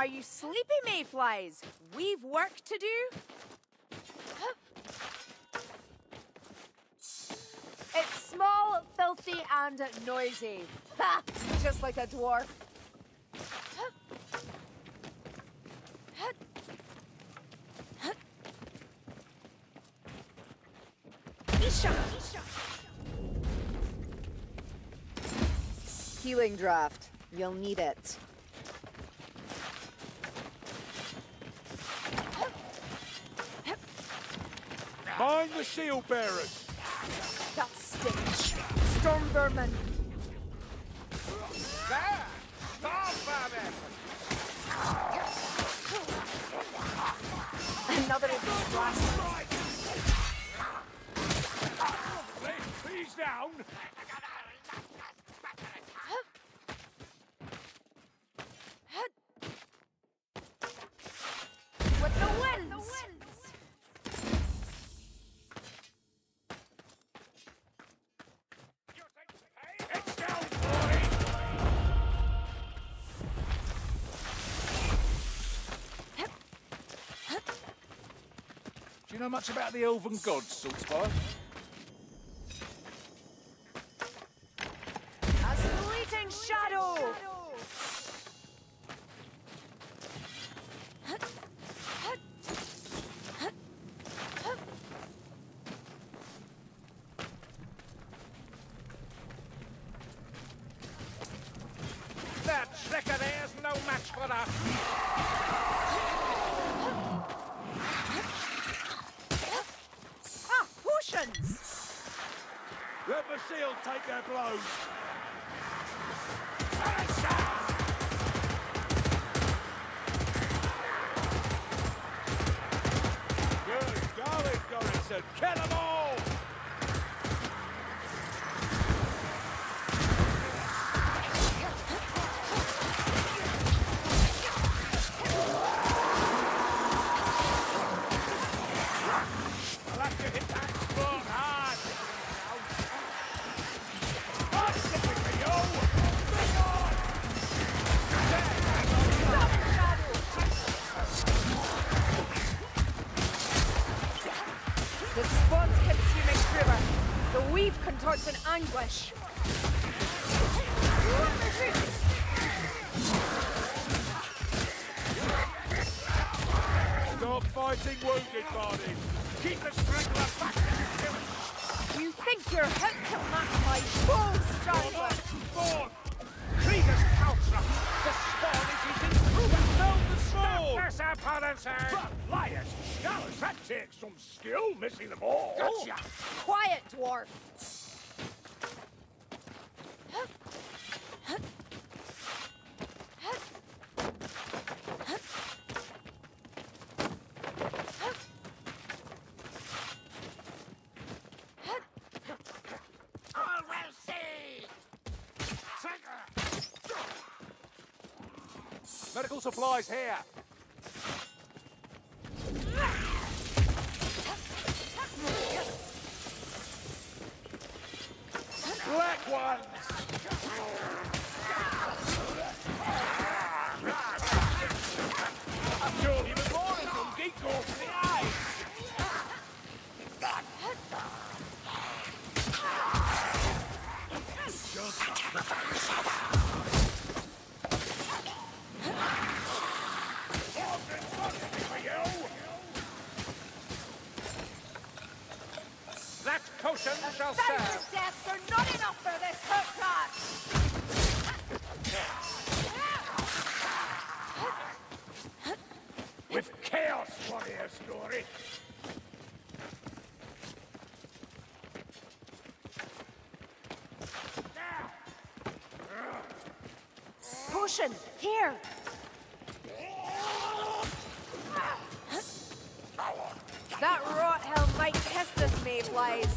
Are you sleepy, Mayflies? We've work to do. It's small, filthy, and noisy. Ha! Just like a dwarf. Healing draft. You'll need it. Mind the shield bearers. That stinks. Stormvermin. There! Stormvermin! Another of these blasts. He's down. With the wind, the winds. It's down, boy. Do you know much about the elven gods, Saltspire? Anguish. Stop fighting wounded bodies. Keep the straggler back to the village. You think you're hip to match my balls, straggler? Spawn! Krieger's Counsellor! The spawn is using Kruber! No, the spawn! That's our pattern, sir! But liars! Shallows! That takes some skill, missing them all! Gotcha! Quiet, dwarf! Medical supplies here. Black ones. I'm sure he was born from Geek Corp in the eyes. Potion shall serve. Thousand deaths are not enough for this hurt class. With Chaos Warrior story. Potion here. That rot hell might test us, Mayflies.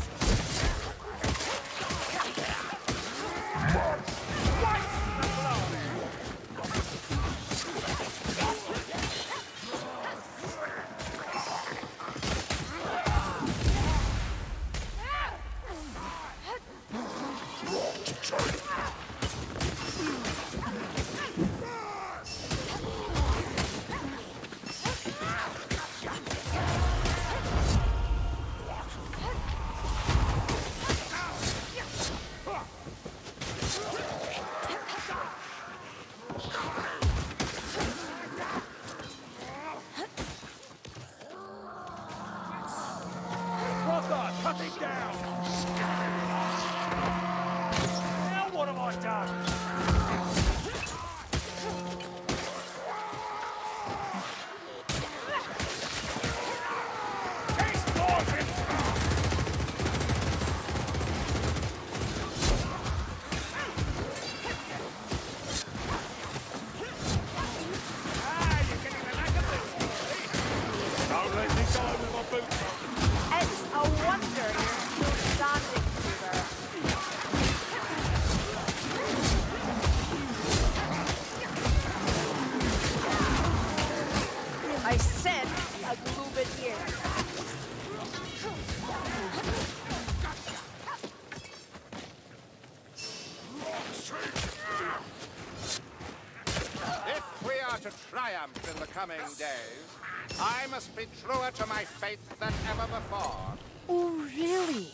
to triumph in the coming days, I must be truer to my faith than ever before. Oh, really?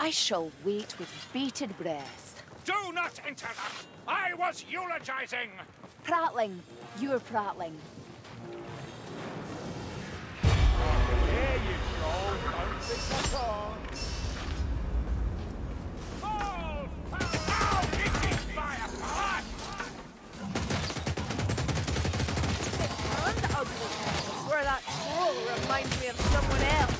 I shall wait with bated breath. Do not interrupt! I was eulogizing! Prattling. You're prattling. There you go. Don't think at all. Fall! Fall! It is by a part! It turned ugly. Where that troll reminds me of someone else.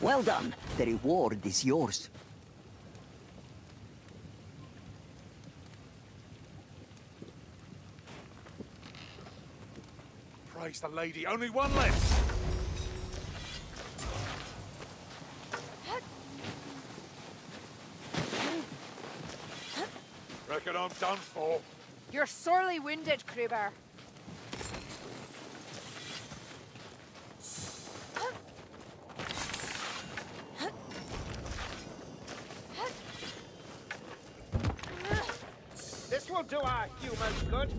Well done. The reward is yours. Praise the lady. Only one left. Reckon I'm done for. You're sorely wounded, Kruber. Do our humans good?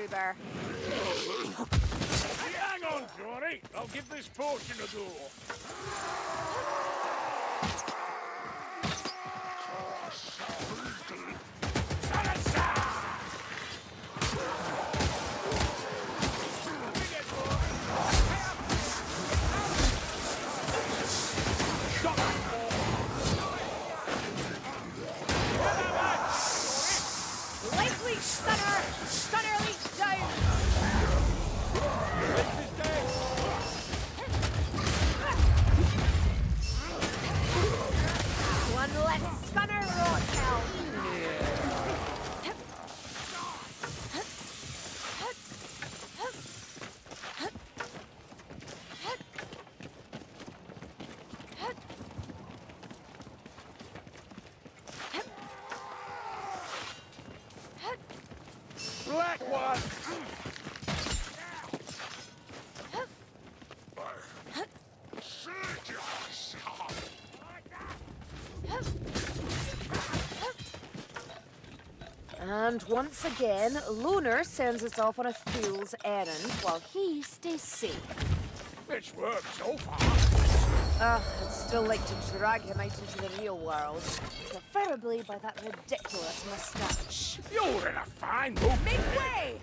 Kruber. Hang on, Johnny. I'll give this portion a go. And once again, Lunar sends us off on a fool's errand while he stays safe. It's worked so far. I'd still like to drag him out into the real world, preferably by that ridiculous mustache. You're in a fine mood. Make way!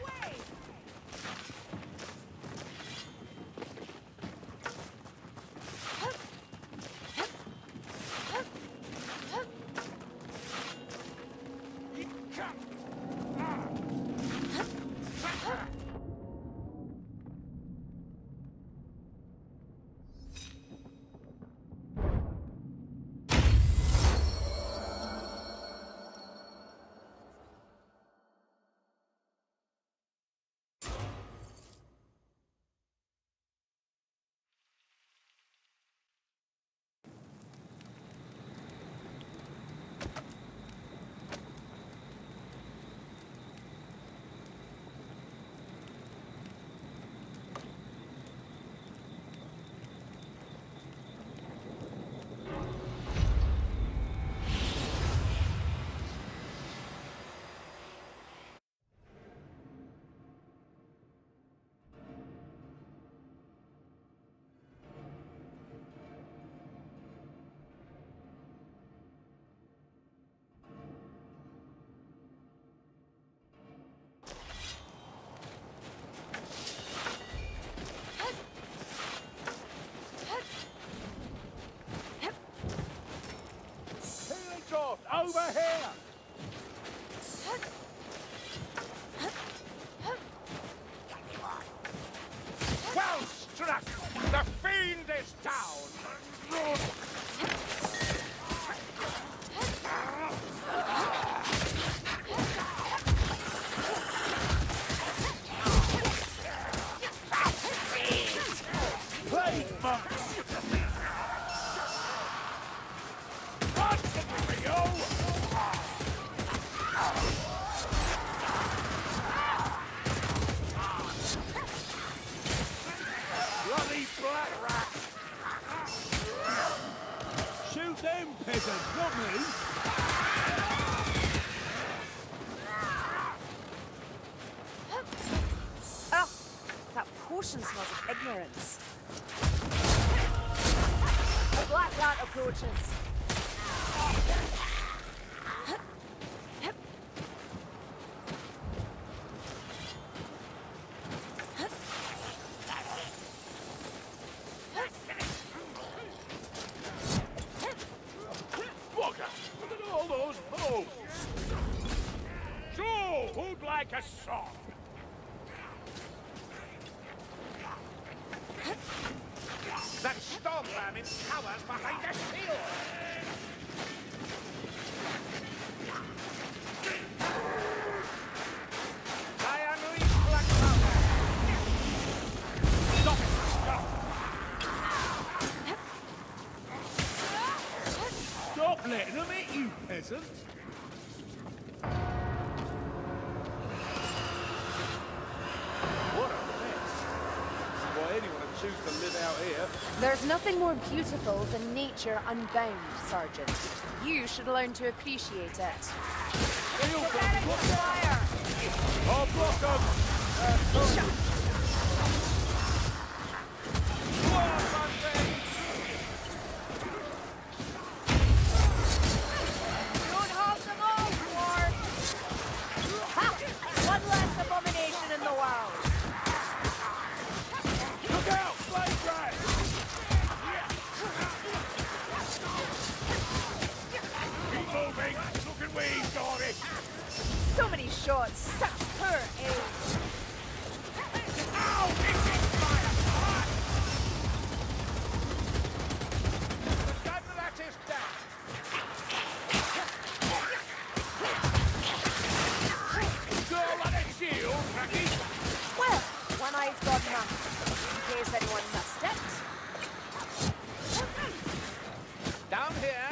over here! Well struck! The fiend is down! Oh, that portion smells of ignorance. The black rat approaches. There's nothing more beautiful than nature unbound, Sergeant. You should learn to appreciate it. I'll block them! Don't hog them all, Lord! Ha! One less abomination in the world! So many shots, such poor aim. Ow! It's in fire! The gun that is down! Girl on a shield, Cracky! Well, one eye's got enough, in case anyone missed it. Down here!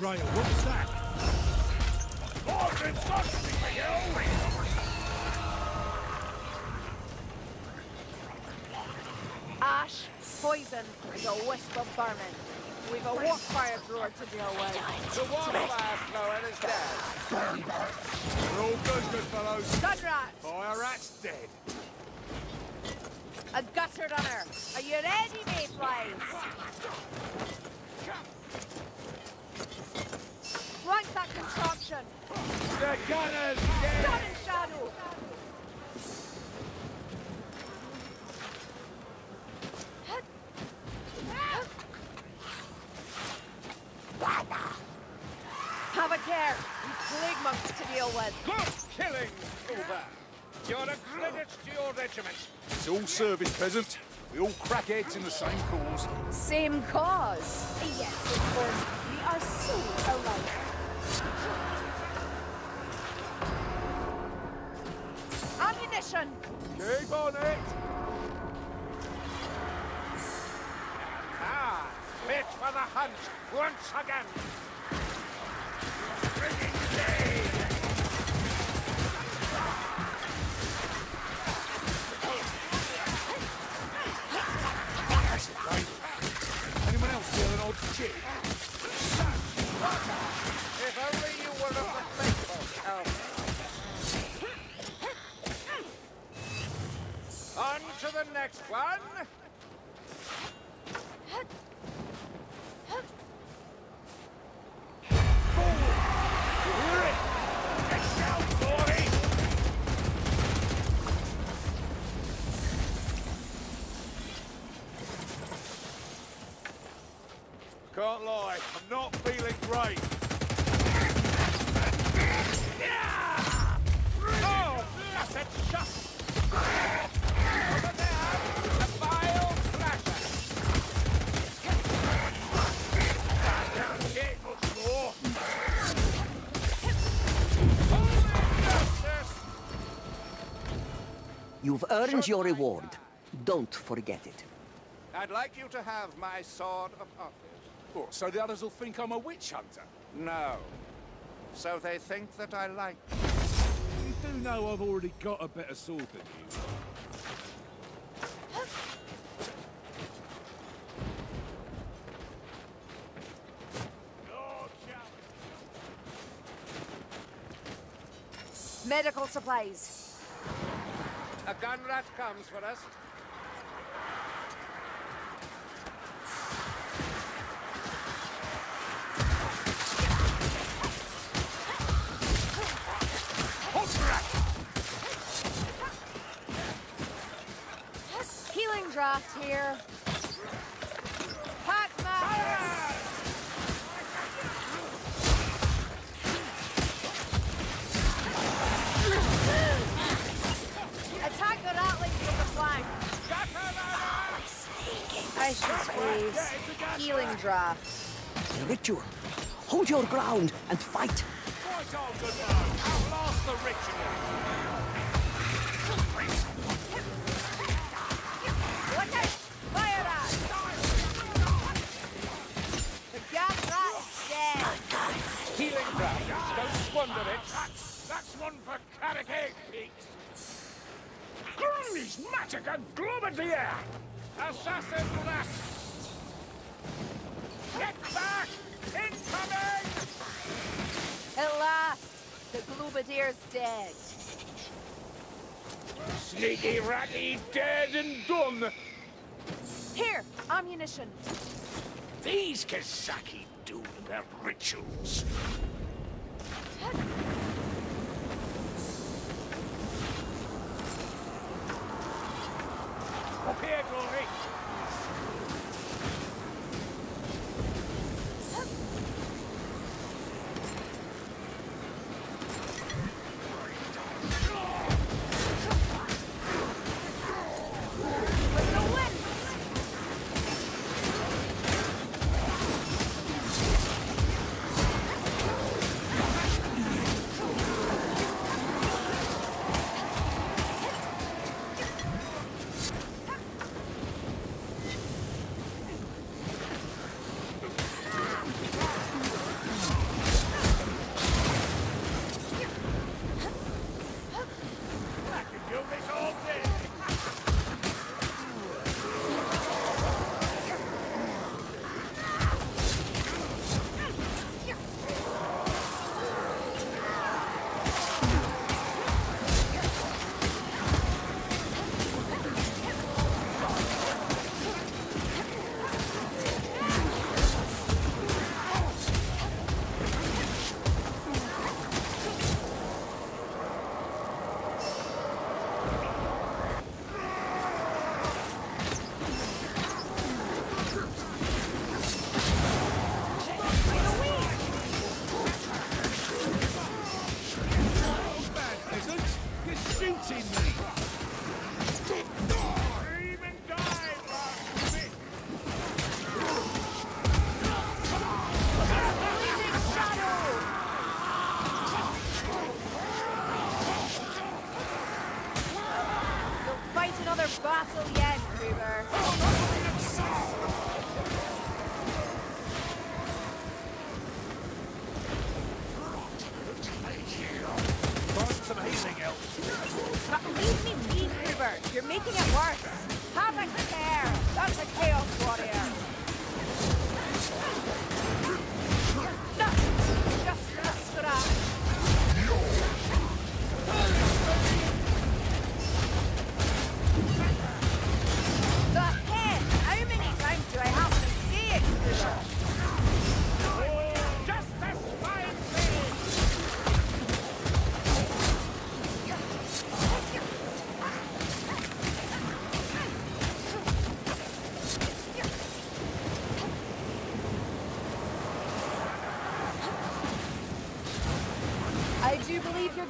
Right, what's that? Morgan, stop for you! Ash, poison, and a wisp of vermin. We've a warp fire thrower to deal with. The warp fire thrower is dead. Burn, burn. We're all good, good fellows. Gun rat! Fire rat's dead. A gutter runner. Are you ready, Mayflies? Like that contraption! The gunner's dead! Gun in shadow! Have a care! You plague monks to deal with! Good killing, Kruber! You're a credit to your regiment! It's all service, peasant. We all crack heads in the same cause. Same cause? Yes, of course. We are so alike. I'm in mission! Keep on it! Ah, fit for the hunt once again! Bringing day! Anyone else feel an old jig? If only you were of the faithful, Calvin. On to the next one. Can't lie, I'm not feeling great. Oh, that's it, shut. Over there, the vile flasher. Don't get much more. You've earned your reward. Don't forget it. I'd like you to have my sword of office. What, so the others will think I'm a witch hunter? No. So they think that I like them. You do know I've already got a better sword than you. Medical supplies. A gun rat comes for us. Draft here. Hot fire! Attack the ratlings with the flank. I should squeeze. Healing draft. The ritual. Hold your ground and fight. Quite all good, I'll last the ritual. Don't squander it. That's one for Karakek, Peaks. Grunny's magic and Globadier! Assassin rat! Get back! Incoming! At last, the Globadier's dead. Sneaky ratty dead and done! Here, ammunition. These Kazaki do their rituals. Up here, Glory! another battle yet, Kruber. Find something else. Leave me be, Kruber. You're making it worse. Have a care. That's a Chaos Warrior.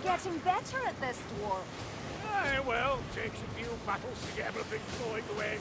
Getting better at this, dwarf. Aye, well, takes a few battles to get everything flowing the way it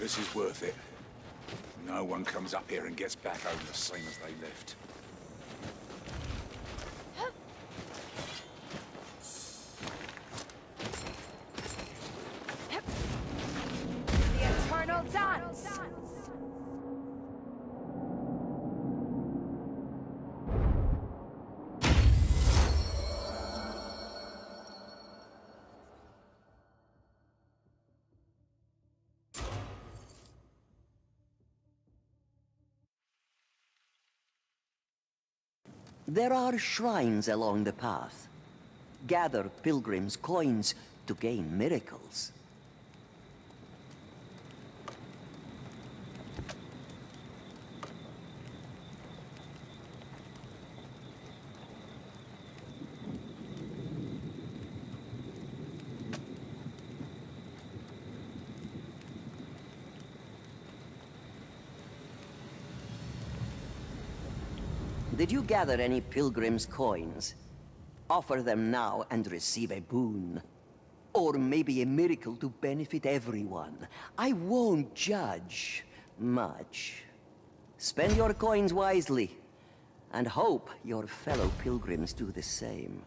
This is worth it. No one comes up here and gets back home the same as they left. The eternal dance! There are shrines along the path. Gather pilgrims' coins to gain miracles. Did you gather any pilgrims' coins? Offer them now and receive a boon. Or maybe a miracle to benefit everyone. I won't judge much. Spend your coins wisely, and hope your fellow pilgrims do the same.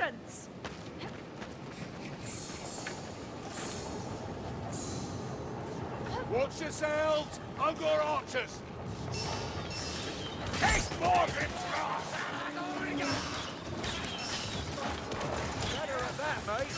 options! Watch yourselves! Ungor archers! Taste more grips! Better at that, mate!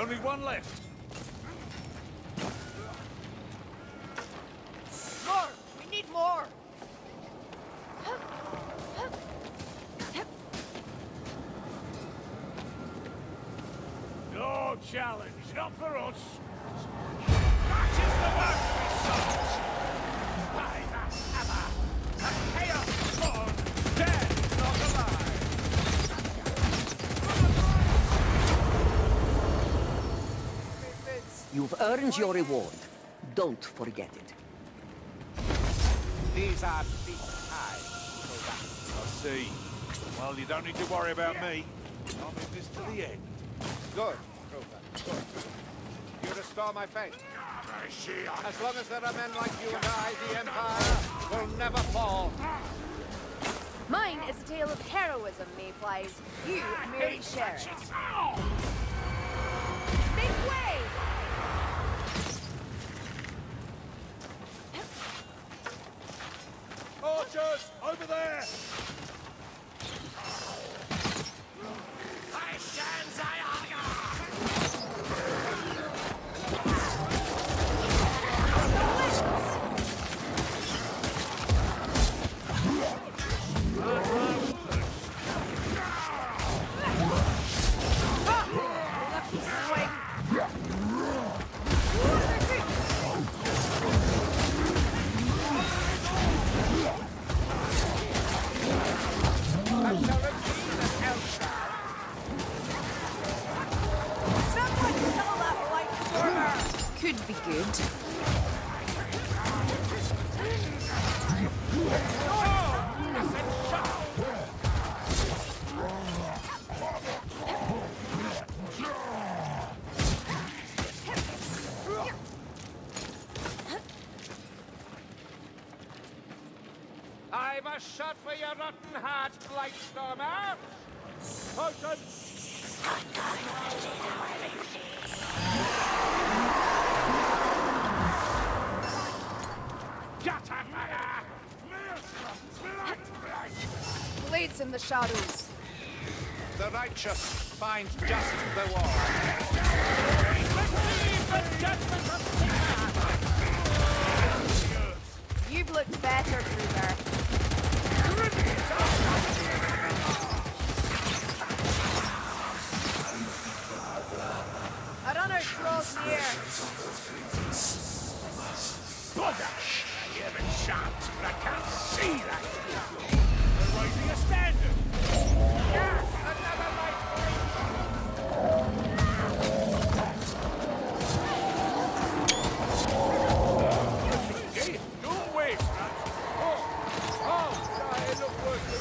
Only one left. More! We need more! No challenge, not for us. That is the work we sought. By the hammer, the chaos born, dead not alive. You've earned your reward. Don't forget it. These are big eyes. I see. Well, you don't need to worry about me. I'm in this to the end. Good, Kruber. Good. You restore my faith. As long as there are men like you and I, the Empire will never fall. Mine is a tale of heroism, Mayflies. You merely share it. Make way! Archers! Over there! I stand shot for your rotten heart, Blightstormer! Potion! Blades in the shadows. The righteous find just the war. Receive the judgment of Sigmar! You've looked better, Kruber. I don't know cross here. Bugger! I hear it shout, but I can't see that. They're raising a standard. Yes, another light point. No way, Scratch. I end up working.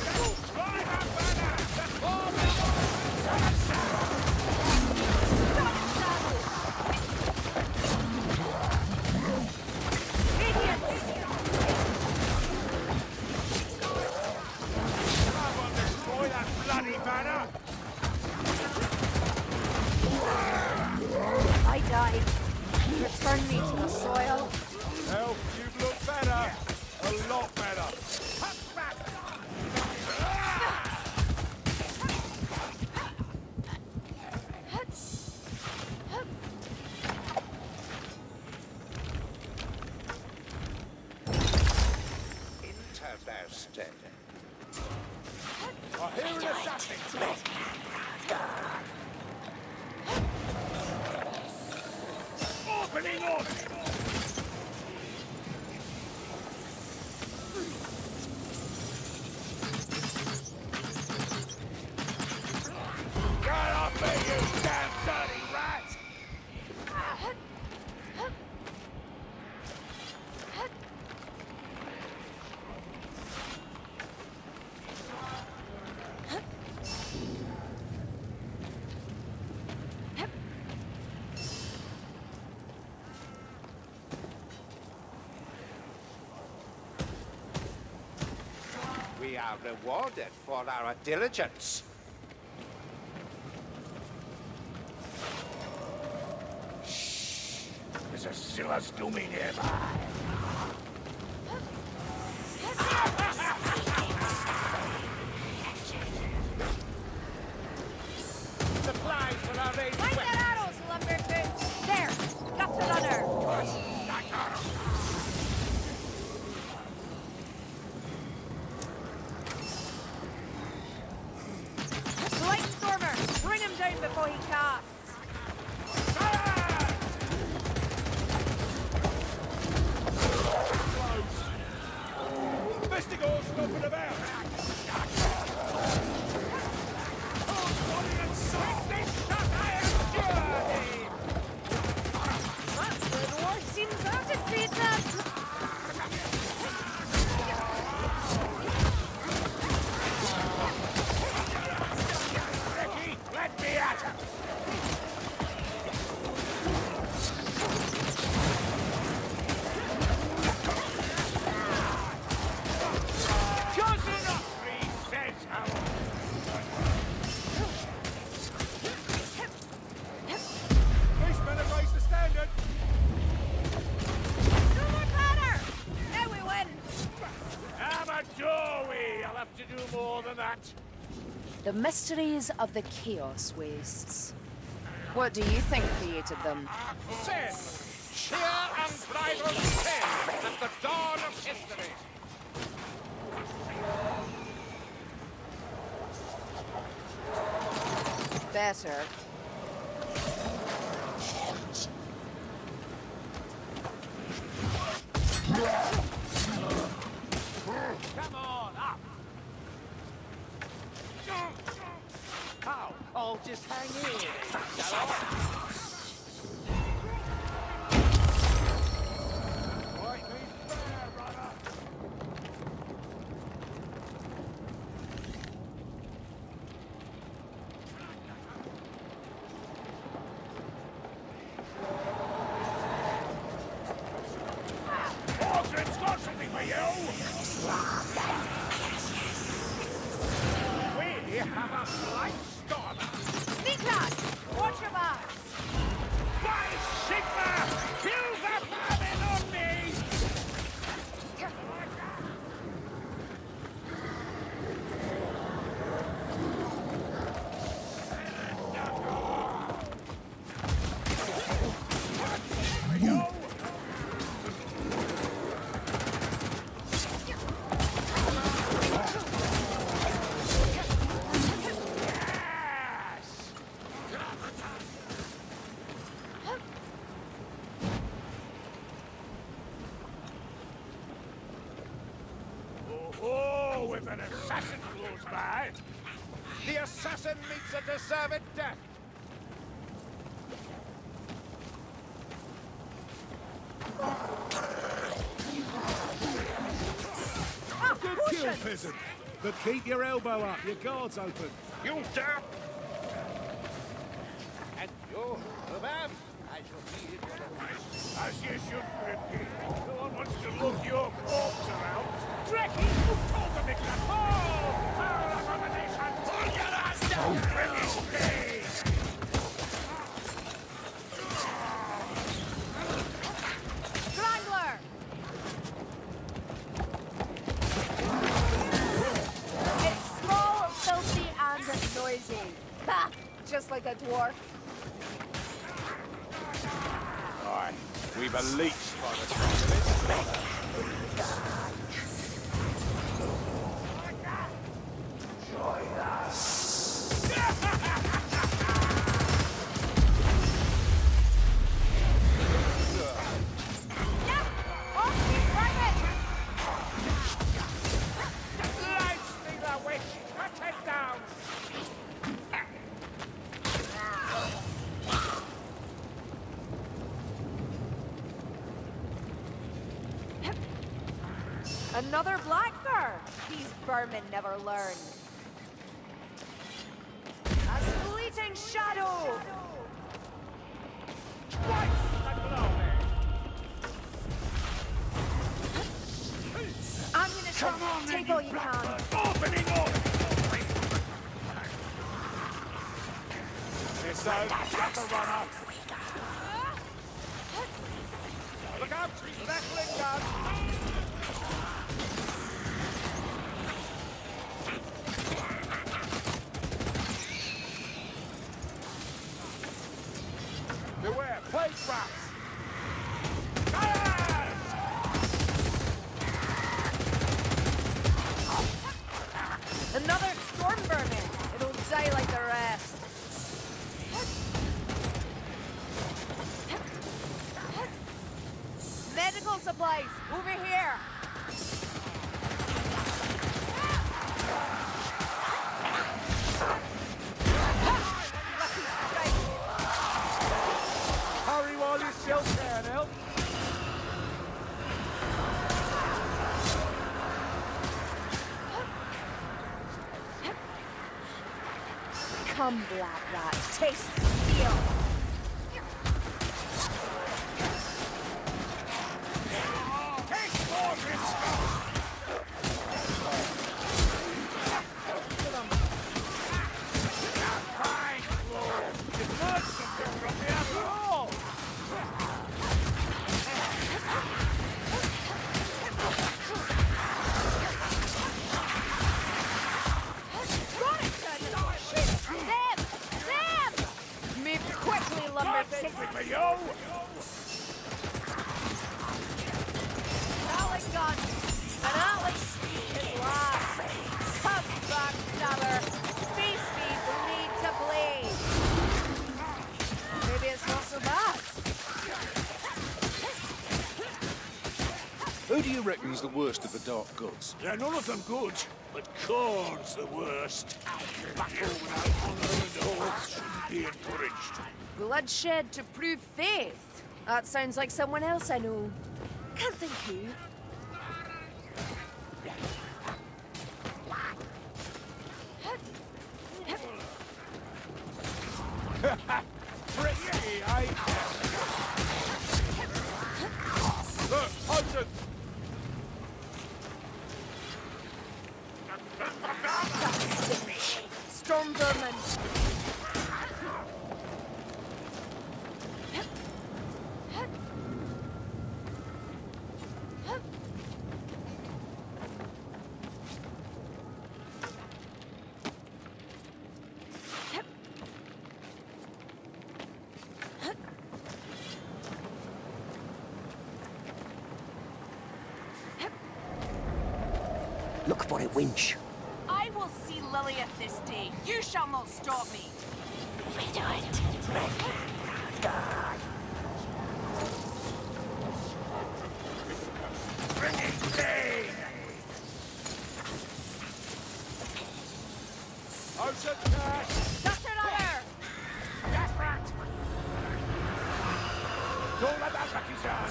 their stead. Opening order! We are rewarded for our diligence. Shh! There's a Silas Doomy nearby. Supplies for our raid. Find their arrows, lumberjacks. There, got another. Not arrows. Before he casts. Vestigals open about. The war seems urgent to attack. The mysteries of the Chaos Wastes. What do you think created them? Sin! Sheer unbridled sin at the dawn of history! Better. Come on, up! How? Oh, just hang in, shall I? Right, be fair, brother. Walter, it's got something for you! We have a slight deserved death. Oh, good kill, peasant. But keep your elbow up, your guard's open. You dare! And you, Madame, I shall see it as you should, Ricky. No one wants to look your corpse around. Drecky, you told them it can fall! Our abomination! Pull your ass down! Ricky, it's small, filthy, and noisy. Ha! Just like a dwarf. We've a leech by the top of this. Another blackbird! These vermin never learn. A fleeting shadow! I'm gonna try to take all you can. Opening up! It's out, that's a runner! Look out! Left leg down! Beware, play traps! Another Stormvermin! It'll die like the rest! Medical supplies, over here! Come, black rat, taste the steel. Taste more, Who do you reckon's the worst of the dark gods? They're none of them good, but Khorne's the worst. Battle without honor and oath shouldn't be encouraged. Bloodshed to prove faith? That sounds like someone else I know. Can't think who. Pretty, I am. Look, Hudson! Stormvermin. Look for a winch. This day, you shall not stop me. We do it. Bring it today. Out of cash. That's another. That's right. Don't let that back you down.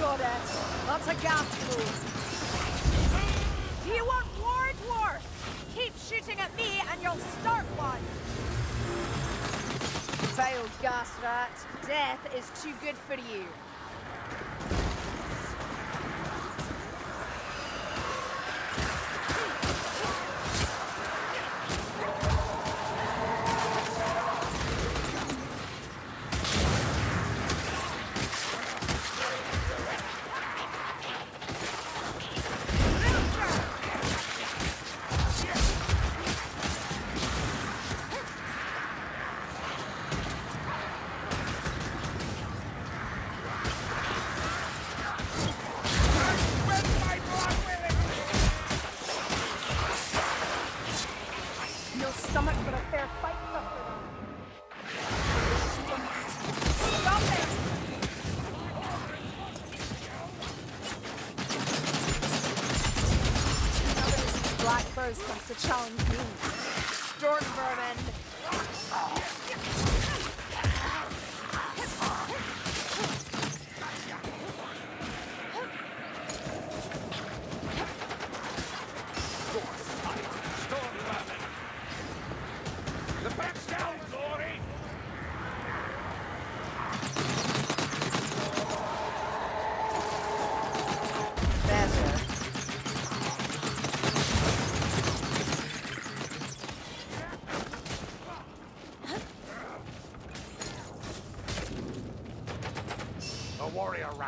Got it. That's a gas. Do you want war? Keep shooting at me and you'll start one! Failed, gas rat. Death is too good for you. Comes to challenge me. Stormvermin.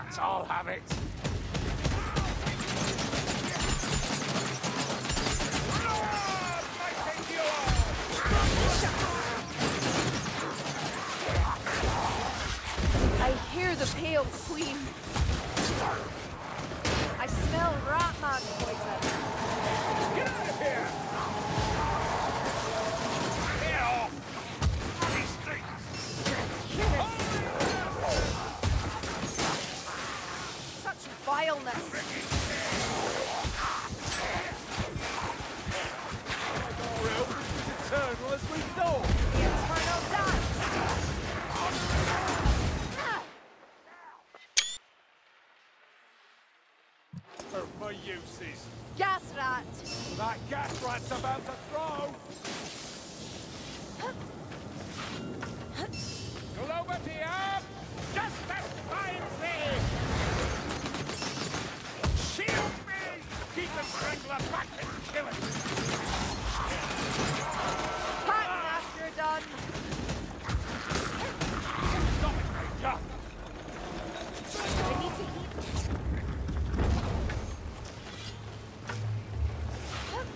That's all, have it. I hear the pale queen. I smell Rotmog poison. Get out of here! Get off! Bloody stinks! Such vileness! As we know. The eternal dies. For my uses. Gas rat. That gas rat's about to throw. Globadier, just as time's there. Shield me. Keep the strangler back and kill it. Done. Stop it, Ranger. I need to eat. We shall triumph.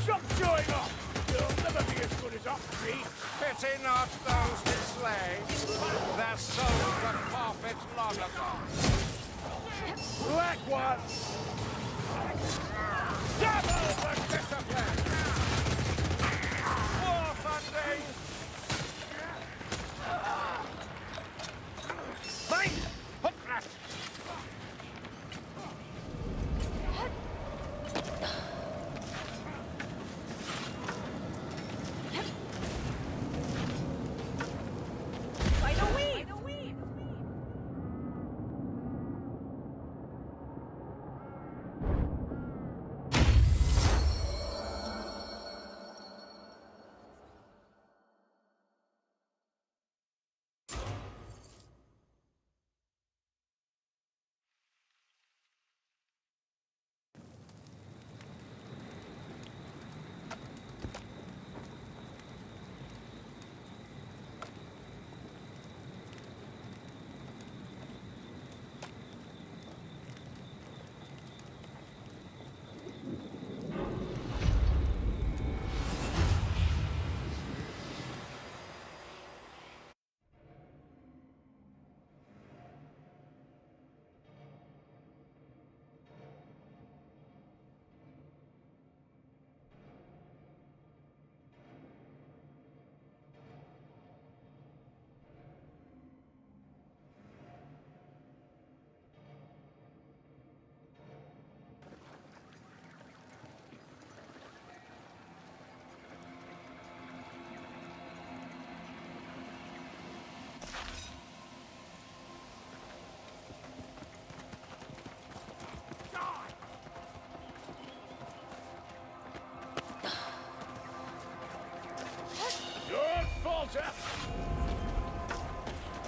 Stop showing off. You'll never be as good as Oxy. Pity not those that slay. Their souls. Long ago. Black one! Double the discipline! War Sunday! Mind! Hook rat!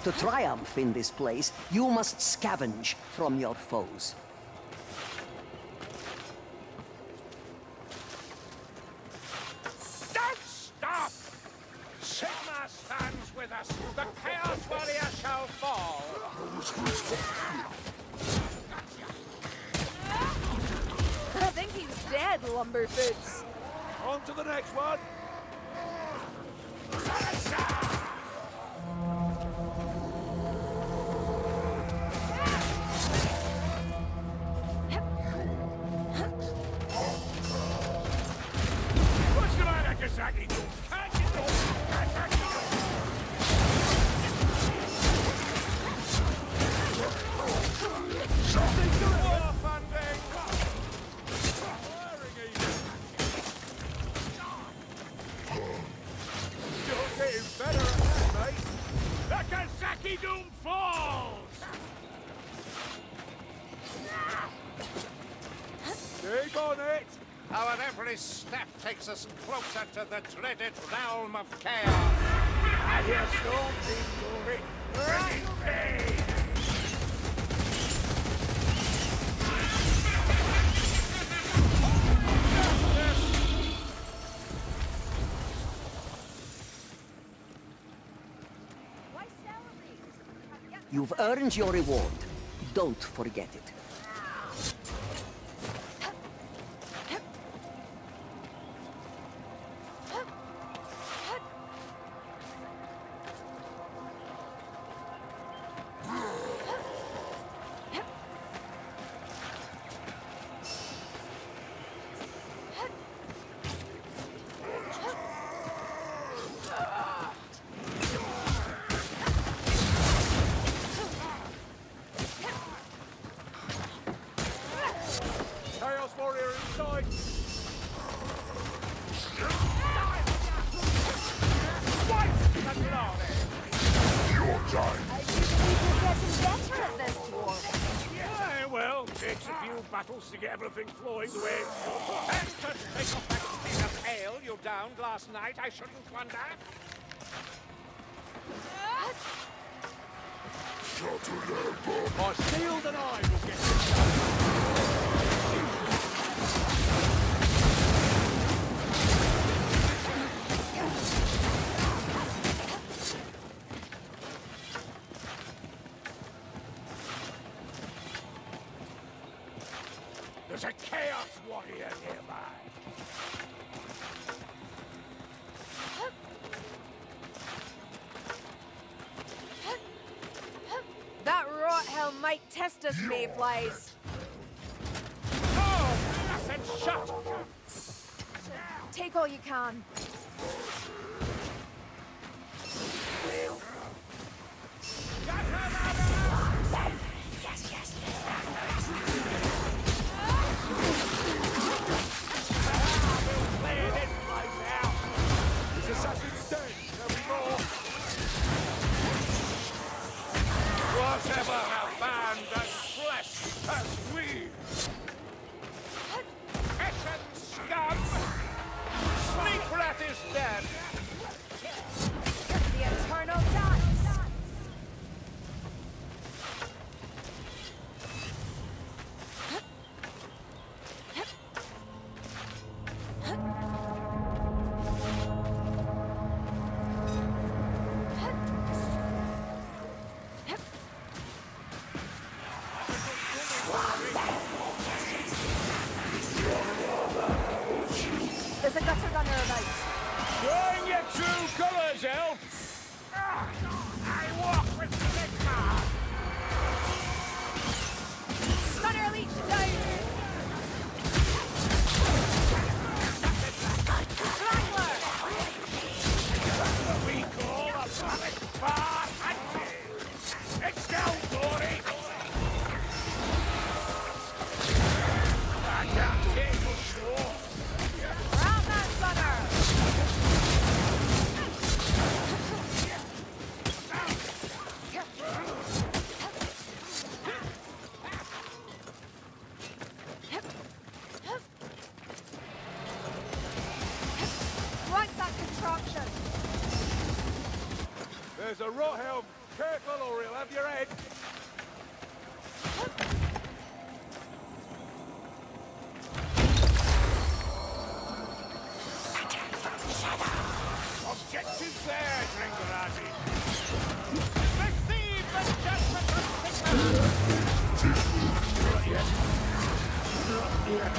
To triumph in this place, you must scavenge from your foes. Don't stop! Sigmar stands with us. The Chaos Warrior shall fall. I think he's dead, Lumberfoots. On to the next one. Takes us closer to the dreaded realm of chaos. I hear storm being ready. You've earned your reward. Don't forget it. To get everything flowing the way. And to take off that thing of ale you downed last night, I shouldn't wonder. Shut it up. Our shield and I will get it done. There's a Chaos Warrior nearby. That rot hell might test us, Mayflies. Oh, nothing shut! Take all you can. There's a rot helm. Careful or he'll have your head. Attack from shadow. Objective there, Globadier. Receive the judgment from Sigmar. Not yet. Not yet.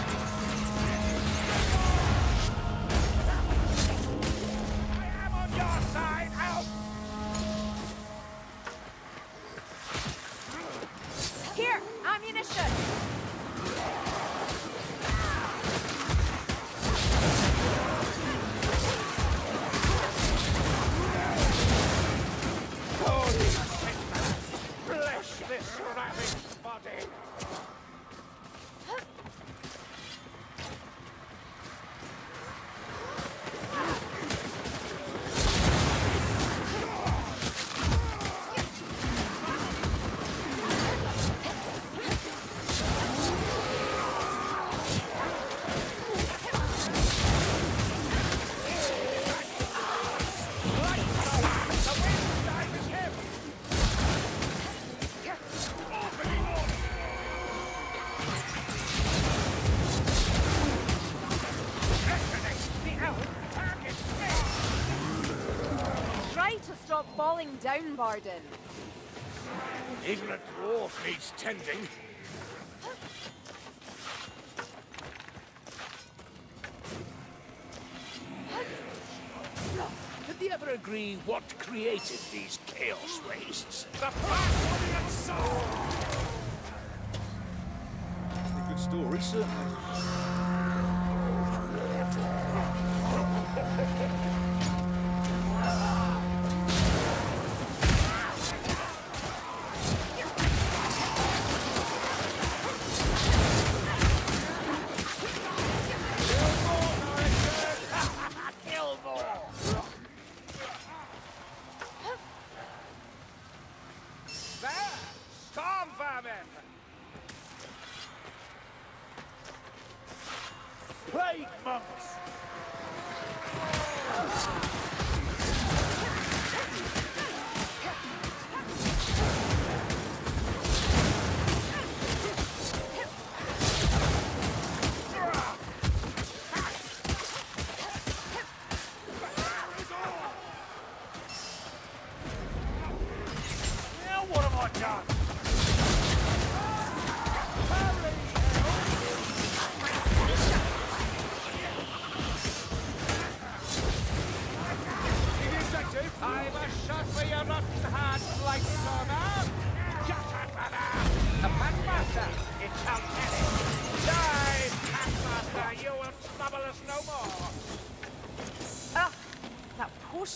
Falling down, Barden. Even a dwarf needs tending. Did they ever agree what created these chaos wastes? The black-hearted soul! That's a good story, certainly.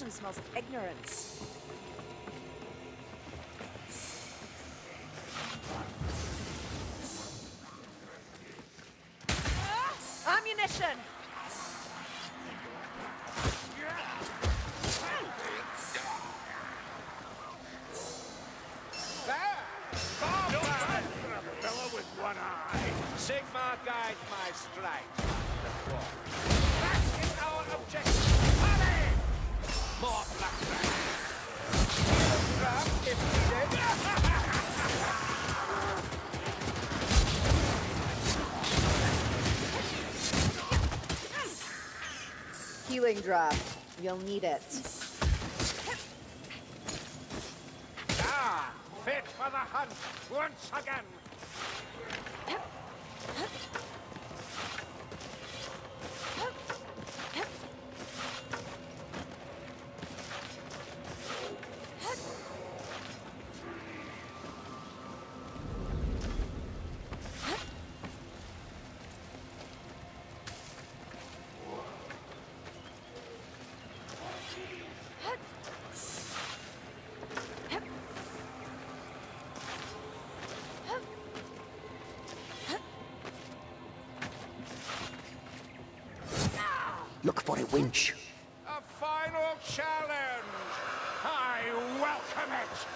Smells of ignorance. Ammunition! Fellow with one eye. Sigmar, guide my strike. That is our objective. More blackjack. Grab if needed. Healing drop. You'll need it. Ah, fit for the hunt once again. Look for a winch. A final challenge. I welcome it.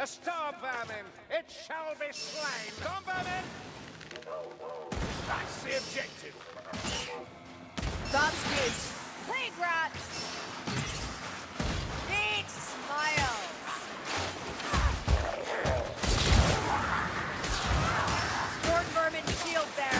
A Stormvermin! It shall be slain! Stormvermin! That's the objective! That's good! Plague rats! Big smile! Stormvermin shield there!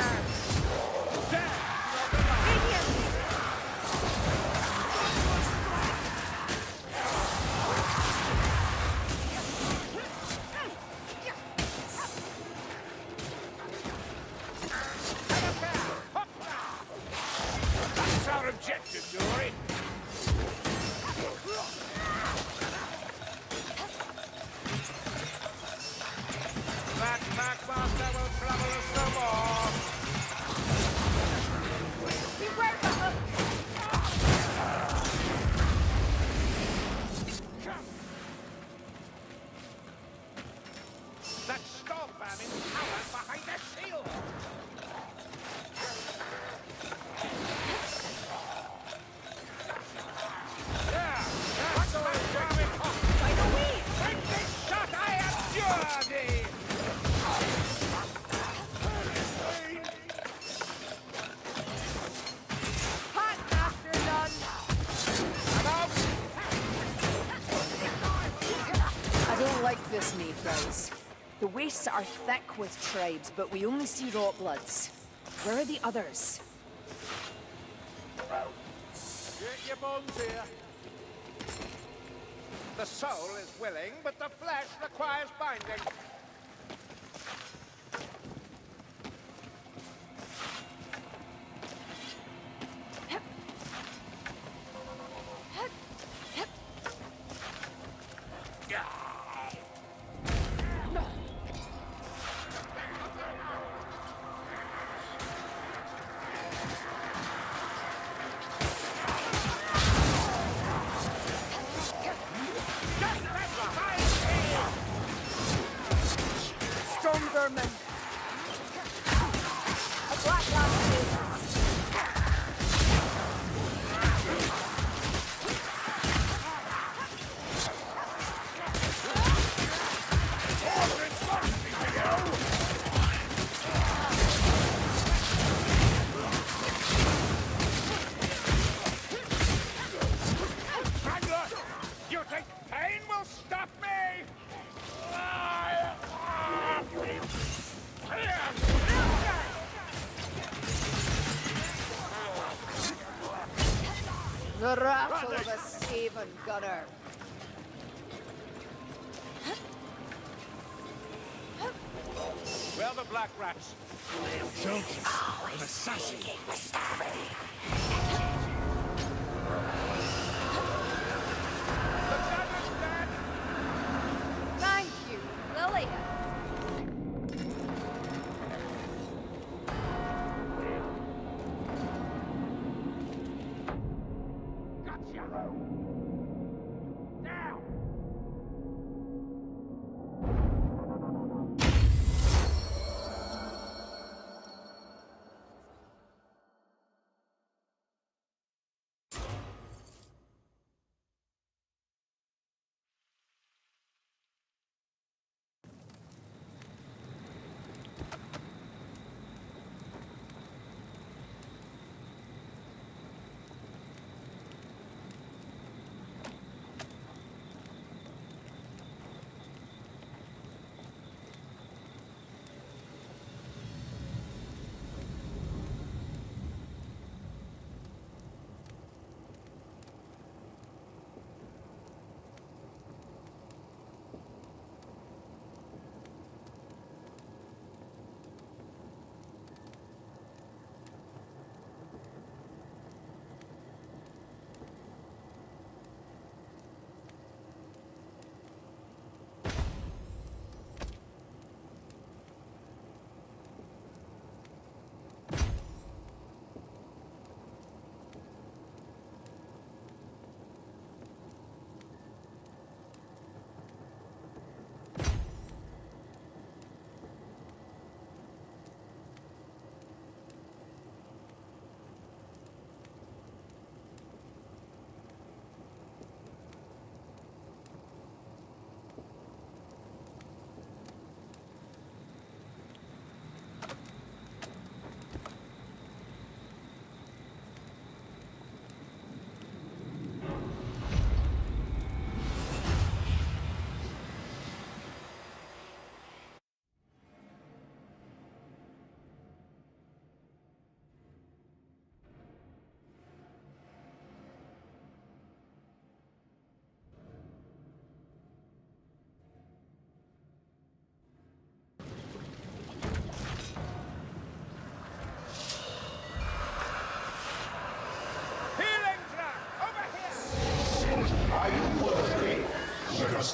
The wastes are thick with tribes, but we only see Rotbloods. Where are the others? Get your bones here. The soul is willing, but the flesh requires binding. The rattle of a save and gunner. Where are the black rats? Soldiers, oh, an assassin. Thank you, Lilia.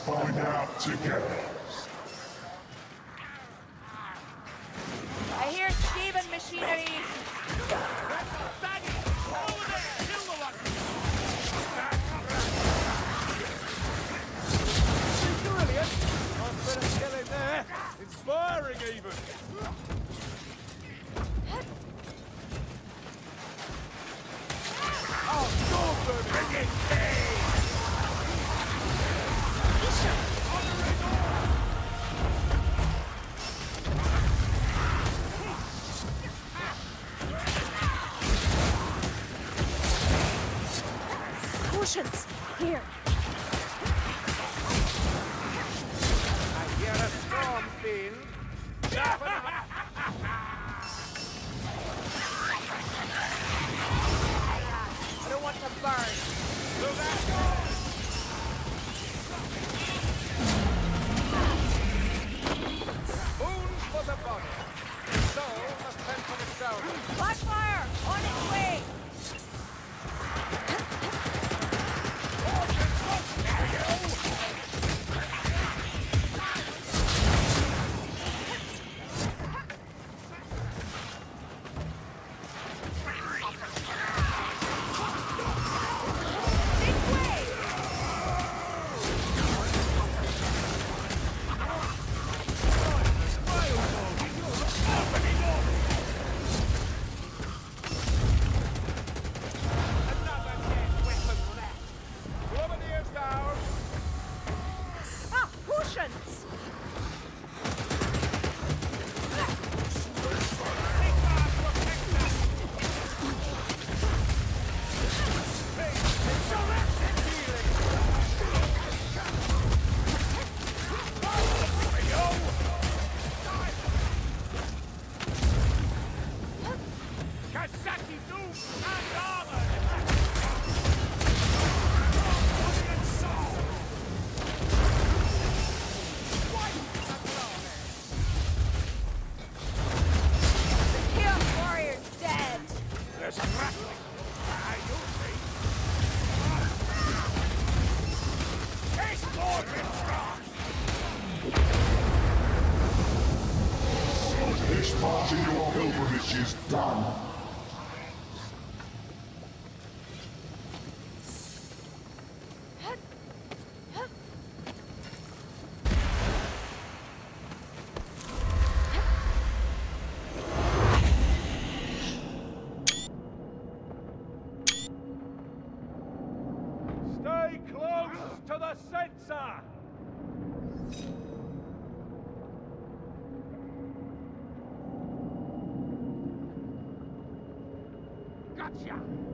find out together. I hear Steven machinery. Brilliant. I'm gonna kill it there. Inspiring even. Potions here. I hear a storm fiend. I don't want to burn. So that goes. The body. The soul must fend for itself. Black fire on its way. Gotcha!